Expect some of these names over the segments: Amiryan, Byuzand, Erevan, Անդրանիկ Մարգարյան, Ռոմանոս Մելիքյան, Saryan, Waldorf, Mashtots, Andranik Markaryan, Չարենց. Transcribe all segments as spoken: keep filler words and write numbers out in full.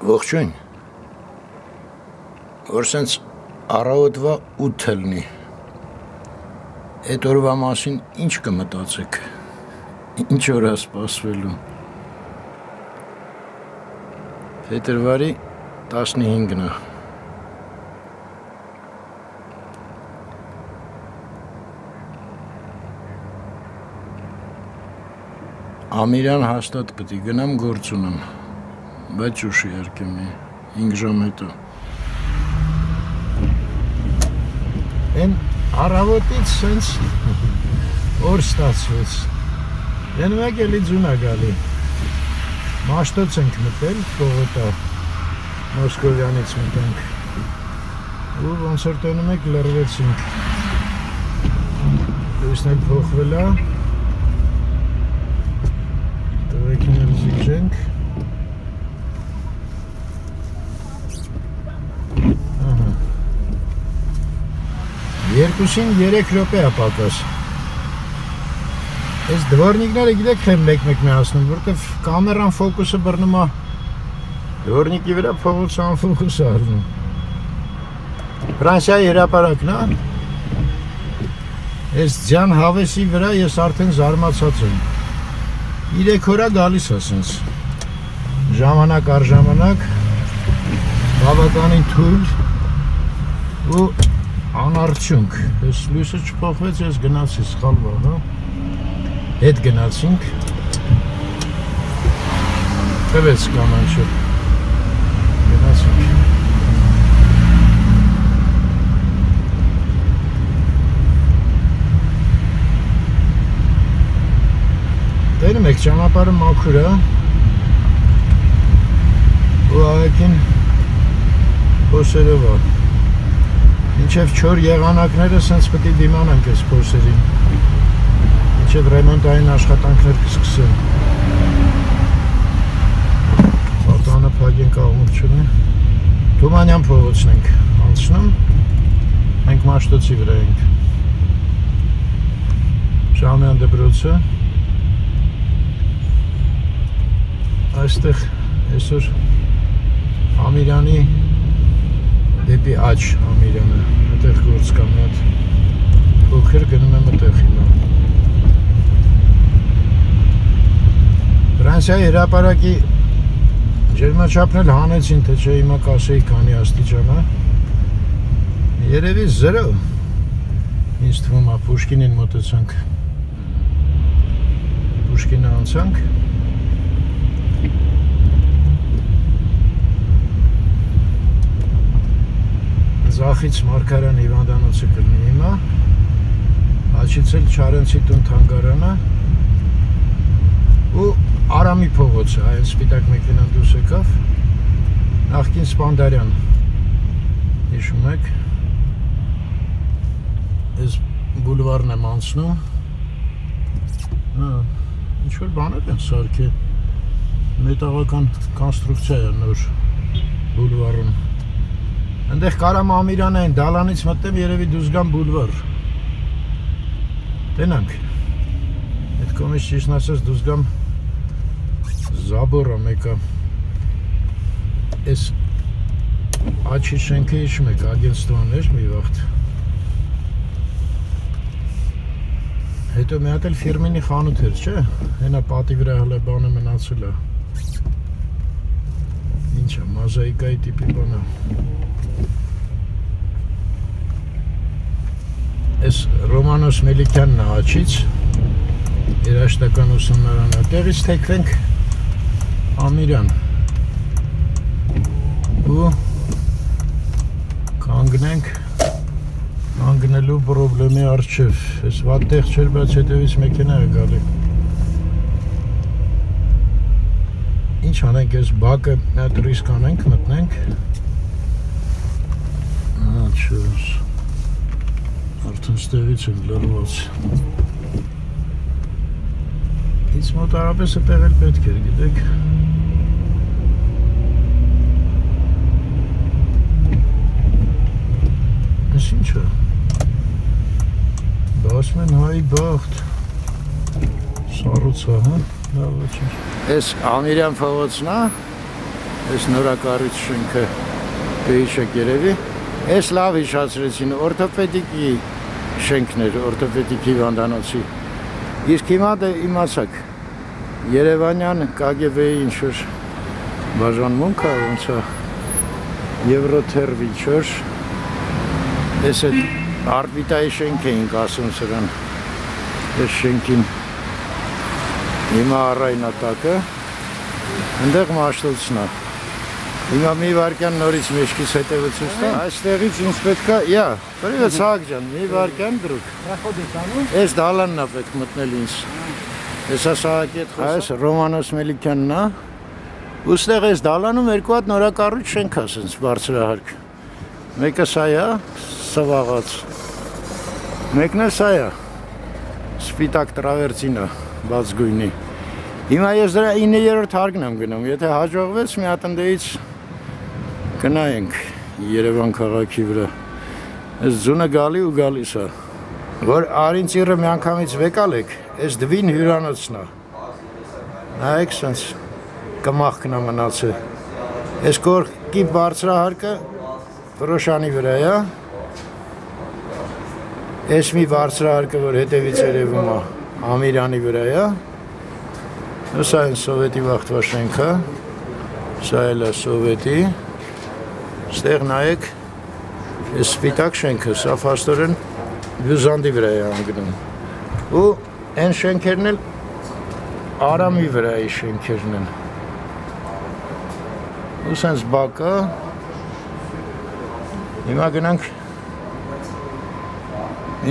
Ողջույն։ Որ sense առավոտվա ութ էլնի։ Այդ օրվա մասին ինչ կմտածեք։ Ինչ օրա սպասվելու։ Փետրվարի տասնհինգն է։ Ամիրան հաստատ պետք է գնամ գործ ունեմ, բայց ուշ իհարկեմ է, հինգ ժամ հետո։ Էն առավոտից սենց օր ստացվեց, դենվակ էլի ձուն է գալի։ Մաշտոց ենք մտել, Պողոտա, Մոսկովյանից մտանք, ու ոնց որ տենում եք լռվեցինք։ Լույսն էլ փոխվել է, Cenk. Aha. Երկուսին երեք րոպե է պատված։ Այս դվորնիկները գիտեք թե մեկ-մեկ միացնում, որտեվ կամերան ֆոկուսը բռնում է դվորնիկի վրա, փողոցը անֆոկուս է արվում։ Ֆրանսիայի հրապարակն է։ Այս ձյան հավեսի վրա ես արդեն զարմացած եմ։ Իրեք օրա գալիս է սենց, ժամանակ առ ժամանակ, բավականին թույլ ու անարդյունք, ես լույսը չփոխվեց, ես գնացի սխալ վաղը, հետ գնացինք, թվեց կանանչը, գնացինք, Տերում եք ճանապարհը մաքուր է ու աղեքին փոսերով է մինչև չոր եղանակները սենց պետք է դիմանանք այս փոսերին մինչև ռեմոնտային աշխատանքներ կսկսեն պատանը փակենք աղմուկչունը Թումանյան փողոցն ենք անցնում մենք Մաշտոցի վրա ենք Շահումյան դպրոցը Այստեղ այսօր Ամիրյանի դեպի աջ Ամիրյանը, այդտեղ գործ կա մի հատ փոքր գնում եմ այդտեղ հիմա։ Ֆրանսիայի հրապարակի ջերմաչափն էլ հանեցին, թե չէ հիմա կասեի քանի աստիճան է։ Երևի զրո։ Ինձ թվում է Պուշկինին մոտեցանք։ Պուշկինը անցանք։ Ձախից Մարգարյան հիվանդանոցը կլինի հիմա, աջից էլ Չարենցի տուն թանգարանը ու Արամի փողոցը, այն սպիտակ մեքենան դուրս եկավ, նախկին Սպանդարյան, հիշում եք, այս բուլվարն եմ անցնում, ինչ-որ բաներ են սարքի, մետաղական կոնստրուկցիա է նոր բուլվարում Ընդեղ կարամ ամիրանային դալանից մտեմ երևի դուզգան բուլվար, տենանք, այդ կոմից չիշնասես դուզգան զաբորը մեկը, ես աչի շենքը իշմ եք, ագենստվան էր մի վաղթ, հետո մի հատ էլ ֆիրմինի խանութ էր, չէ, հենա պատի վրա հլ է բանը մնացել է, ինչ է, մազայիկայի տիպի բանը Ես Ռոմանոս Մելիքյանն է աչից, երաշտական ուսումնարանը, տեղից թեքվենք Ամիրյան ու կանգնենք կանգնելու պրոբլեմի առջև, ես վատ տեղ չէր, բայց հետևից մեքենա է գալի Ինչ անենք, ես բակը մի հատ ռիսկ անենք, մտնենք Աչուս Արդեն ստեղից են լրված Ինձ մոտարապեսը տեղել պետք էր, գիտեք Ես ինչ է Բասմ են հայի բաղթ Սարուցա, հա, լավ ոչ ինչ Ես Ամիրյան փողոցն է Շնորհակալություն քեյշը գերեվի այս լավ հիշացրեցին օրթոպեդիկի շենքներ օրթոպեդիկի հիվանդանոցի իսկ հիմա դե իմացաք Երևանյան կա գե վե-ի ինչ որ բաժանմունք կա ոնց է Եվրոթերվի չոր այս այդ արբիտայի շենք էինք ասում սրան այս շենքին հիմա առայնա տակը ընդեղ մաշտոցնա Հիմա մի վարկյան նորից մեջքիս հետևեցուց տա այստեղից ինձ պետքա իա Պրիվեց Հակ ջան մի վարկյան դրուկ Էս դալաննա պետք մտնել ինձ Էս ասահակետ խոսա Այս Ռոմանոս Մելիքյանն է Ուստեղ էս դալանում երկու հատ նորակառույց շենք է ասենց բարձրահարկ Մեկը սա է սվաղած Մեկն է սա է սպիտակ տրավերտինը բաց գույնի Հիմա ես դրա իններորդ հարկն եմ գնում եթե հաջողվեց մի հատ ընդից Կնայենք Երևան քաղաքի վրա Այս ձունը գալի ու գալիս է Որ արինցիրը միանգամից վեկալեք Այս դվին հյուրանոցն է Նայեք սենց կմախքն է մնացել Այս կողքի բարձրահարկը Փրոշանի վրա է Այս մի բարձրահարկը որ հետևից երևում է Ամիրանի վրա է Սա այն սովետի վաղվա շենքը Սա էլ է սովետի Ստեղ նայեք այս սպիտակ շենքը սա փաստորեն Բյուզանդի վրա է անգնում ու այն շենքերն էլ Արամի վրայի շենքերն են ու սենց բակը հիմա գնանք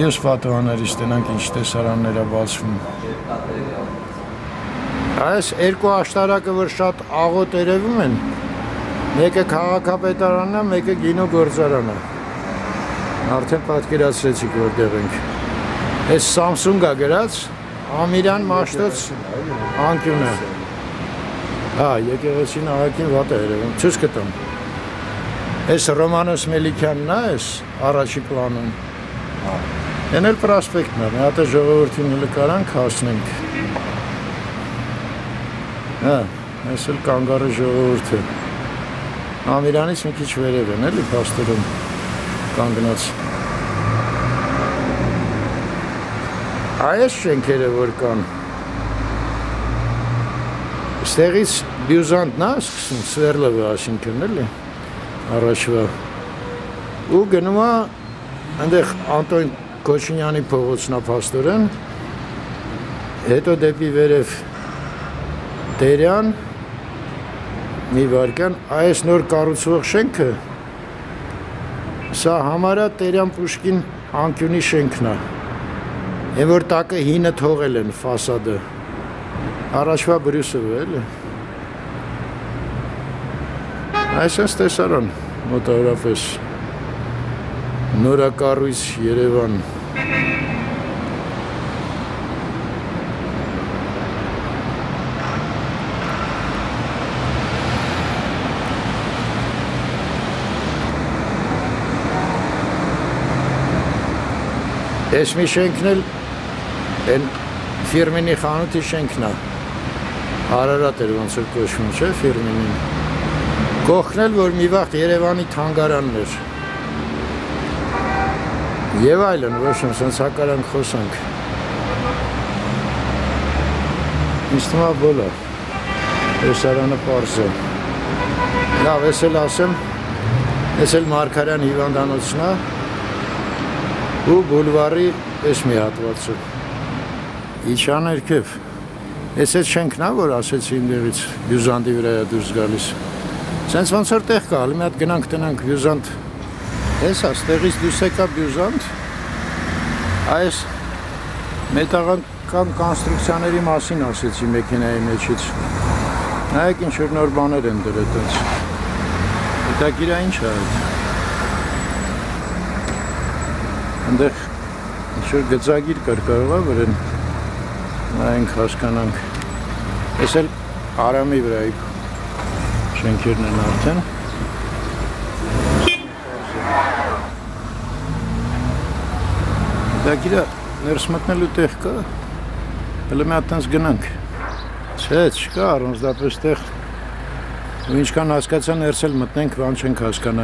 ես պատուհաններից տենանք ինչ տեսարաններ է բացվում այս երկու աշտարակը որ շատ աղոտ երևում են Մեկը քաղաքապետարանն է, մեկը գինոգործարանն է։ Արդեն պատկերացրեցիք որտեղ ենք։ Այս Samsung-ը գրած Ամիրան Մաշտոց անկյունը։ Հա, եկեղեցին ահագին վատ է երևում, ցույց կտամ։ Այս Ռոմանոս Մելիքյանն է, այս առաջի պլանում։ Էն էլ պրոսպեկտն է, մի հատ ժողովրդին նկարանք հասնենք։ Հա, այս էլ կանգառի ժողովուրդը։ Ամիրանից մի քիչ վերև են էլի փաստերում կանգնած Այս շենքերը որ կան Ստեղից Բյուզանդն է սկսում Սվերլովը աշինքն էլի առաջվա ու գնում է այնտեղ Անտոն Քոչինյանի փողոցն է փաստորեն հետո դեպի վերև Տերյան Մի վարկյան, այս նոր կառուցվող շենքը Սա համարյա Տերյան Պուշկին անկյունի շենքն է Էն որ տակը հինը թողել են ֆասադը Առաջվա Բրյուսովը էլի Այսպես տեսարան մոտավորապես Նորակառույց Երևան Ես մի շենքն էլ են ֆիրմինի խանութի շենքն է Արարատ էր ոնց որ կոչվում չէ ֆիրմինին Կողքն էլ որ մի վաղ Երևանի թանգարանն էր Եվ այլն ոչմ սենց հակարանք խոսանք Ինձ թվում է բոլորը Տեսարանը պարզ է Լավ ես էլ ասեմ Ես էլ Մարգարյան հիվանդանոցն է ու բուլվարի այս մի հատվածը իջաներքև այս այդ շենքն է որ ասեցի ինդեղից Բյուզանդի վրա է դուրս գալիս սենց ոնց որ տեղ կա մի հատ գնանք տնանք Բյուզանդ այս այստեղից դուրս եկա Բյուզանդ այս մետաղական կոնստրուկցիաների մասին ասեցի մեքենայի մեջից նայեք ինչ որ նոր բաներ են դրել այդպես դա գիրա ինչ է այդ Այնտեղ ինչ-որ գծագիր կար կարող է որ են նայենք հասկանանք Էս էլ Արամի վրայի շենքերն են արդեն Դա գիրա ներս մտնելու տեղ կա Հələ մի հատ տենց գնանք Չէ չկա առանց դա պես տեղ Ինչքան հասկացան, երս էլ մտնենք, բան չենք հասկանա։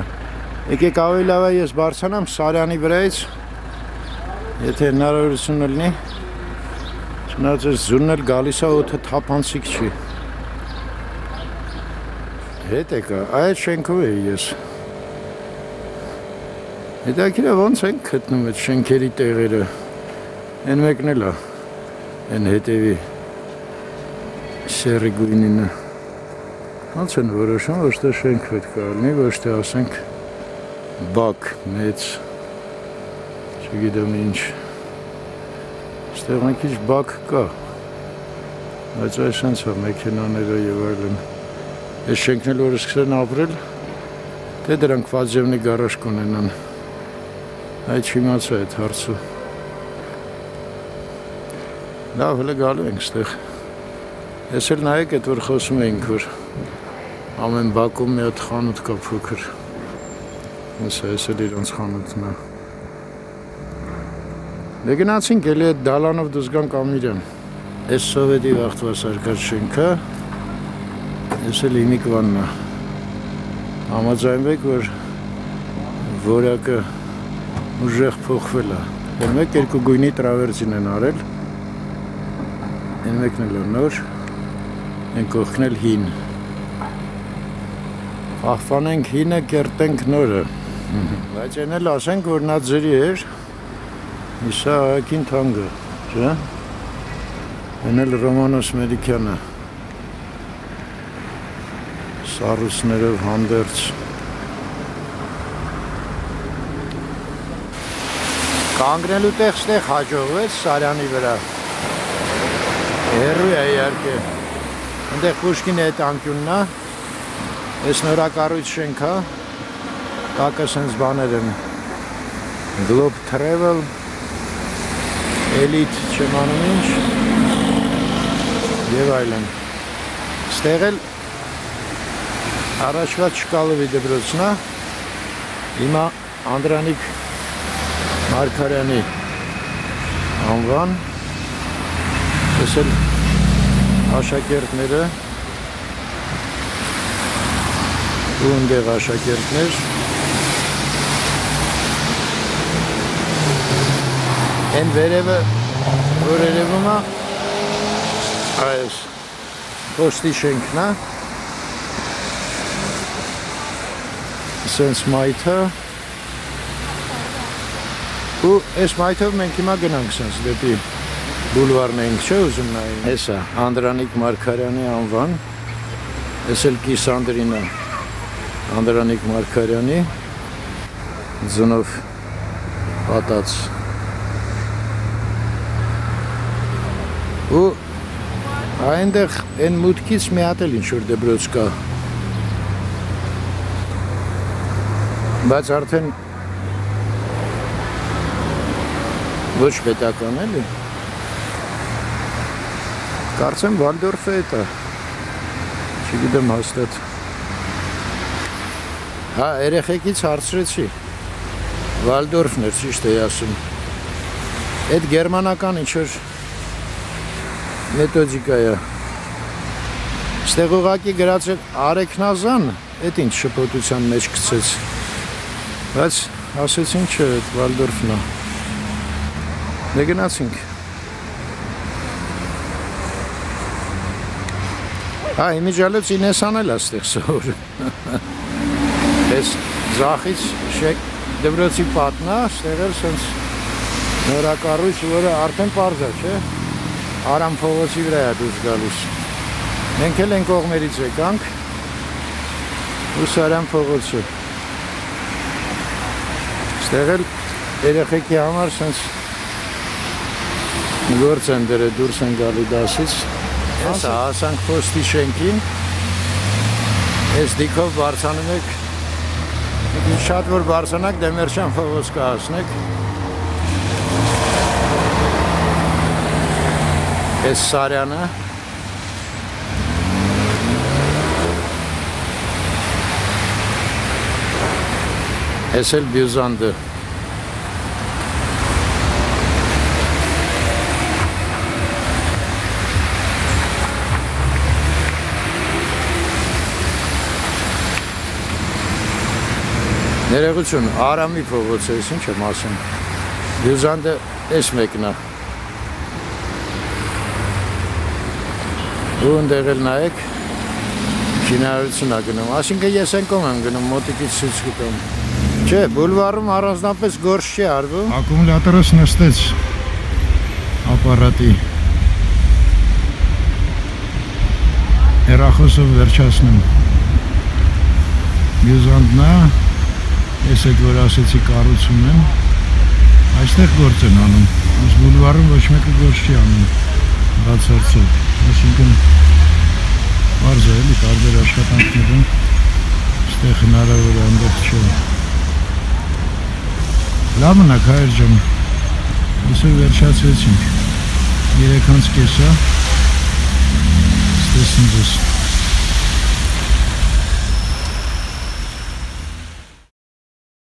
Եկեք ավելի լավ է ես բարձանամ Սարյանի վրայից, եթե հնարավորություն լինի։ Չնայած այս ձյունն էլ գալիս է, օդը թափանցիկ չի։ Հետ եկա, այդ շենքով էի ես։ Հետաքրքիր է ոնց են գտնում այդ շենքերի տեղերը։ Այն մեկն էլ է, այն հետևի սերի գույնինը։ Ոնց են որոշում, ոչ թե շենք պետք է լինի, ոչ թե ասենք բակ մեծ, չգիտեմ ինչ, այստեղ մի քիչ բակ կա, բայց այսպես է մեքենաները եւ այլն, այս շենքն էլ որ սկսեն ապրել, թե դրանք վազևնի գարաժ կունենան, այդ չիմացա այդ հարցը, լավ հələ գալու ենք այստեղ, ես էլ նայեք այդ որ խոսում էինք որ ամեն բակում մի հատ խանութ կա փոքր, այս այս էլ իրենց խանութն է։ Դե գնացինք էլի այդ դալանով դզգանք Ամիրյան, այս սովետի վաղտվասարկած շենքը, այս էլ հիմիկվանն է, համաձայնվեք, որ որակը ուժեղ փոխվել է, որ մեկ երկու գույնի տրավերձին են արել, այն մեկն էլ նոր, այն կողքն էլ հին։ Ախվանենք հինը, կերտենք նորը, բայց են էլ ասենք, որ նա ձրի էր, իսա ահակին թանգը, չէ, են էլ Ռոմանոս Մելիքյանը, սառուսներով հանդերց։ Կանգնելու տեղ ստեղ հաջողվեց Սարյանի վրա, հեռու է իհարկե, ընդեղ Պուշկինի այդ անկյունն է, այս նորակառույց շենքա, տակը սենց բաներ են, Globe Travel, Elite չեմ անում ինչ, և այլն, ստեղել առաջվա Չկալովի դպրոցնա, հիմա Անդրանիկ Մարգարյանի անվան, տեսել աշակերտները, Ունդեղ աշակերտներ, են վերևը, որ երևում է, այս պոստի շենքն է, սենց մայթը, ու այս մայթով մենք հիմա գնանք սենց դեպի բուլվարն էինք չէ ուզում նայինք, այս է Անդրանիկ Մարգարյանի անվան, այս էլ Կիսանդրին է, Andranik Markaryani ձնով պատած ու այնտեղ այն մուտքից մի հատ էլ ինչ-որ դպրոց կա բայց արդեն ոչ պետական էլի կարծեմ Waldorf է դա չգիտեմ հաստատ Հա, երեխեքից հարցրեցի, Վալդորֆն էր, ճիշտ էի ասում, այդ գերմանական ինչ-որ մեթոդիկա է, ստեղ ուղղակի գրած էր Արեքնազան, այդ ինչ շփոթության մեջ գցեց, բայց ասեցին չէ, այդ Վալդորֆն է, դե գնացինք, հա, իմիջալոց Ինեսան էլ է ստեղ սովորում, Ես ձախից դպրոցի պատնա, ստեղել սենց նորակառույց, որը արդեն պարզ է, չէ, Արամ փողոցի վրա է դուրս գալիս։ Մենք էլ են կողմերից եկանք ու Սարյան փողոցը։ Ստեղել երեխեքի համար սենց գործ են դրել, դուրս են գալու դասից։ Ես հասանք Պոստի շենքին, ես դիքով բարձանում եք Շատ որ բարձանակ դեմերջան փողոց կհասնեք Այս Սարյանը Այս էլ բյուզանդը Ներողություն, Արամի փողոցից ինչ եմ ասում։ Լյուզանդը էս մեկնա։ Ո՞նտեղ էլ նայեք։ Շինարարությունն է գնում։ Այսինքն ես ենքոմ եմ գնում, մոտիկից ցույց կտամ։ Չէ, բուլվարում առանձնապես գործ չի արվում։ Ակումուլատորը նստեց ապարատի։ Հեռախոսով վերջացնում։ Լյուզանդն է։ Ես այդ որ ասեցի կառուցում եմ, այստեղ գործ են անում, այս բուլվարում ոչ մեկը գործ չի անում, բացարձակ, այսինքն պարզ է էլի տարբեր աշխատանքներում, այստեղ հնարավոր ամբողջ չէ։ Լավ մնաք հայր ջան, այսօր վերջացրեցինք, երեք անց կեսա, ստեսնձ ես։